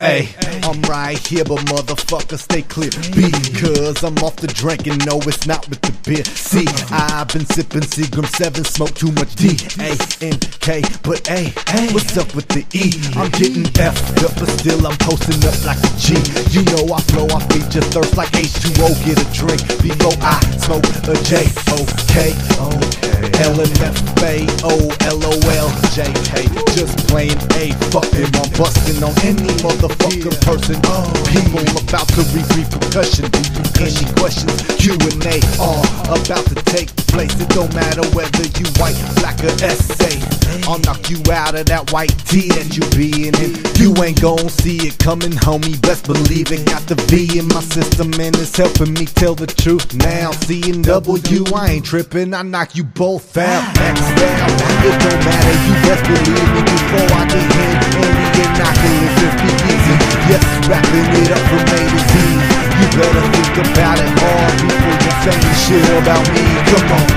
Hey, I'm right here, but motherfucker, stay clear. Because I'm off the drink and no, it's not with the beer. See, I've been sipping Seagram 7, smoke too much D-A-N-K. But hey, what's up with the E? I'm getting F'd up, but still I'm posting up like a G. You know I flow, I feature thirst like H2O. Get a drink before I smoke a J. Okay, L-M-F-A-O-L-O-L-J-K. Just playing A, fucking, I'm busting on any motherfucker. Person, people about to read repercussion. Any questions? Q&A are about to take place. It don't matter whether you white, black, or SA. I'll knock you out of that white tea that you bein' in. You ain't gon' see it coming, homie. Best believe it. Got the V in my system and it's helping me tell the truth. Now C and W, I ain't trippin'. I knock you both out. Max down. It don't matter. You best believe me before I get in. And we get knockin' it just be easy. Yes, wrapping it up from A to Z. You better think about it hard before you say shit about me. Come on.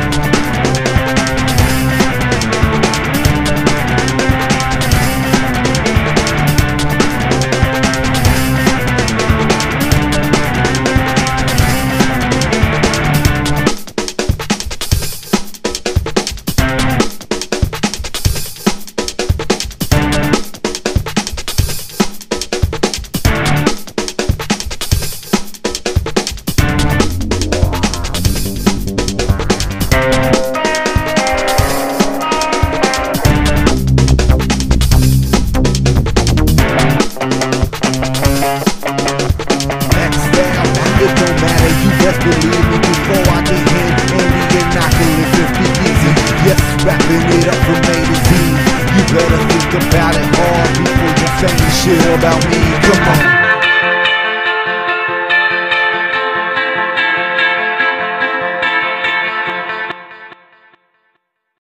Better think about it hard before you say shit about me. Come on.